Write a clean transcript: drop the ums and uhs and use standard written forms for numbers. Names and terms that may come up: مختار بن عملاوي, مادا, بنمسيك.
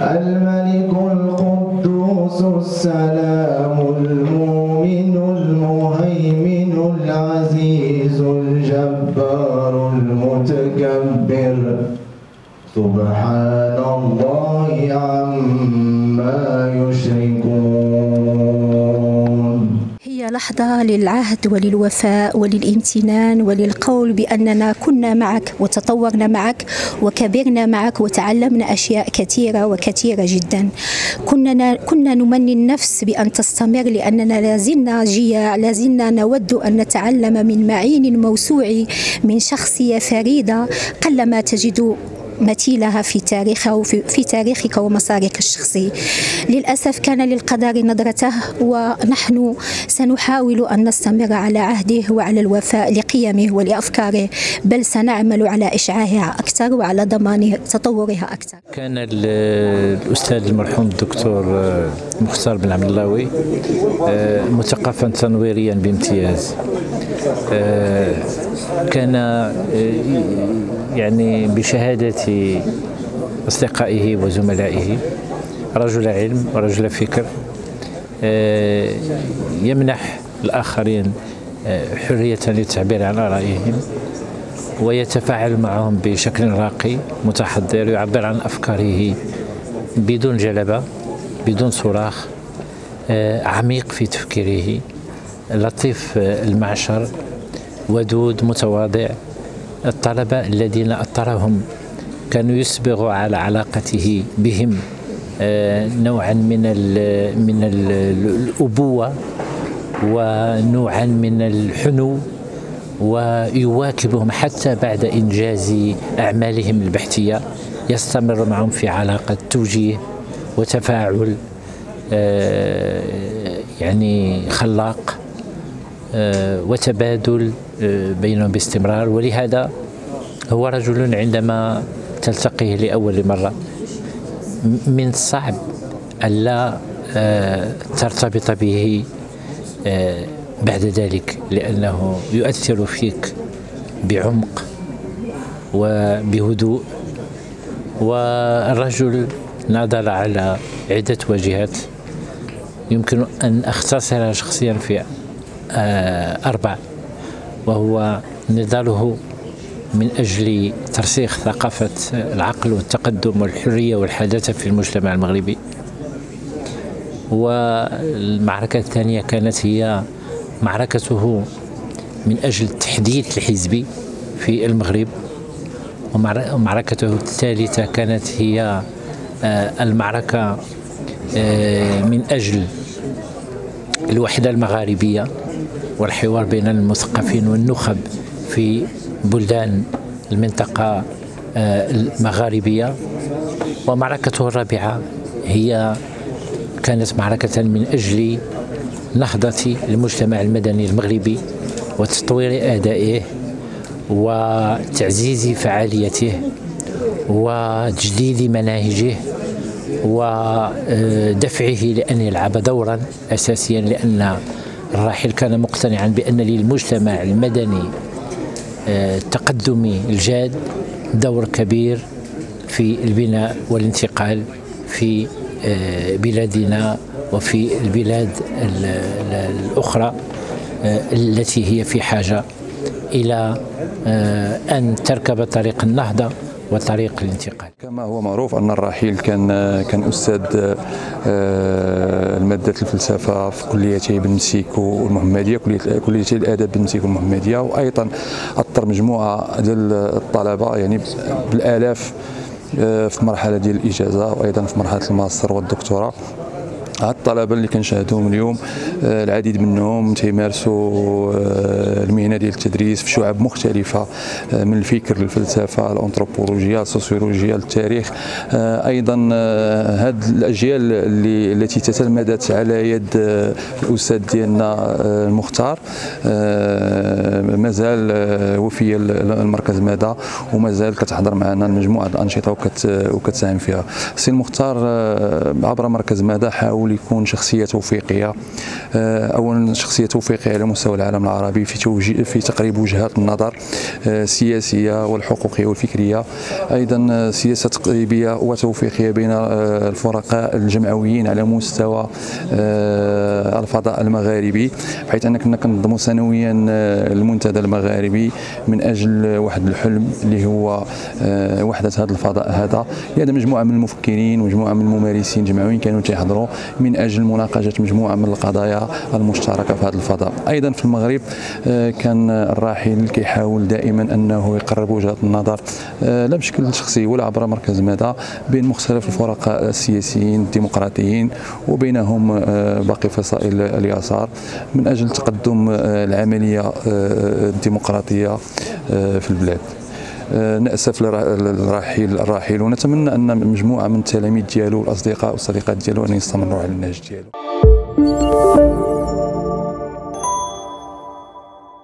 الملك القدوس السلام المؤمن المهيمن العزيز الجبار المتكبر سبحان الله عما يشركون. هي لحظة للعهد وللوفاء وللامتنان وللقول بأننا كنا معك وتطورنا معك وكبرنا معك وتعلمنا أشياء كثيرة وكثيرة جدا. كنا نمني النفس بأن تستمر لأننا لازلنا جياع، لازلنا نود أن نتعلم من معين موسوع، من شخصية فريدة قلما تجد مثيلها في تاريخه في تاريخك ومسارك الشخصي. للأسف كان للقدر نظرته، ونحن سنحاول أن نستمر على عهده وعلى الوفاء لقيمه ولأفكاره، بل سنعمل على إشعاعها أكثر وعلى ضمان تطورها أكثر. كان الأستاذ المرحوم الدكتور مختار بن عملاوي مثقفا تنويريا بامتياز، كان يعني بشهادة أصدقائه وزملائه رجل علم ورجل فكر، يمنح الآخرين حرية للتعبير عن آرائهم ويتفاعل معهم بشكل راقي متحضر، يعبر عن أفكاره بدون جلبة بدون صراخ، عميق في تفكيره، لطيف المعشر، ودود متواضع. الطلبة الذين أثرهم كانوا يسبغوا على علاقته بهم نوعا من الأبوة ونوعا من الحنو، ويواكبهم حتى بعد إنجاز أعمالهم البحثية، يستمر معهم في علاقة توجيه وتفاعل يعني خلاق وتبادل بينهم باستمرار. ولهذا هو رجل عندما تلتقيه لأول مرة من الصعب ألا ترتبط به بعد ذلك، لأنه يؤثر فيك بعمق وبهدوء. والرجل نظر على عدة وجهات، يمكن أن أختصرها شخصيا في 4، وهو نضاله من أجل ترسيخ ثقافة العقل والتقدم والحرية والحداثة في المجتمع المغربي. والمعركة الثانية كانت هي معركته من أجل التحديث الحزبي في المغرب، ومعركته الثالثة كانت هي المعركة من أجل الوحدة المغاربية والحوار بين المثقفين والنخب في بلدان المنطقة المغاربية. ومعركته الرابعة هي كانت معركة من أجل نهضة المجتمع المدني المغربي وتطوير أدائه وتعزيز فعاليته وتجديد مناهجه ودفعه لأن يلعب دورا أساسيا، لأن الراحل كان مقتنعا بأن للمجتمع المدني التقدمي الجاد دور كبير في البناء والانتقال في بلادنا وفي البلاد الأخرى التي هي في حاجة إلى أن تركب طريق النهضة وطريق الانتقال. كما هو معروف أن الرحيل كان أستاذ المادة الفلسفة في كلية بنمسيك والمحمدية، كلية الآداب بنمسيك والمحمدية، وأيضا أثر مجموعة ديال الطلبة يعني بالآلاف في مرحلة ديال الإجازة وأيضا في مرحلة الماستر والدكتوراه. هاد الطلبه اللي كنشاهدوهم اليوم العديد منهم تيمارسوا المهنه ديال التدريس في شعب مختلفه من الفكر، الفلسفه، الانثروبولوجيا، السوسيولوجيا، التاريخ. ايضا هاد الاجيال التي تتلمذت على يد الاستاذ ديالنا المختار مازال وفيه المركز مادا ومازال كتحضر معنا مجموعه الانشطه وكتساهم فيها. السي المختار عبر مركز مادا حاول يحاول يكون شخصية توفيقية، أولا شخصية توفيقية على مستوى العالم العربي في تقريب وجهات النظر السياسية والحقوقية والفكرية، أيضا سياسة تقريبية وتوفيقية بين الفرقاء الجمعويين على مستوى الفضاء المغاربي، بحيث أننا كنا كنضموا سنويا المنتدى المغاربي من أجل واحد الحلم اللي هو وحدة هذا الفضاء هذا. هذا مجموعة من المفكرين ومجموعة من الممارسين جمعويين كانوا تيحضروا من أجل مناقشة مجموعة من القضايا المشتركة في هذا الفضاء. أيضا في المغرب كان الراحل كيحاول دائما أنه يقرب وجهات النظر لا بشكل شخصي ولا عبر مركز مادا بين مختلف الفرقاء السياسيين الديمقراطيين وبينهم باقي فصائل اليسار من أجل تقدم العملية الديمقراطية في البلاد. نأسف الراحل ونتمنى أن مجموعة من التلاميذ ديالو والأصدقاء والصديقات ديالو أن يستمروا على النهج ديالو.